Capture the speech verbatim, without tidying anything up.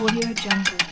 Audio Jungle.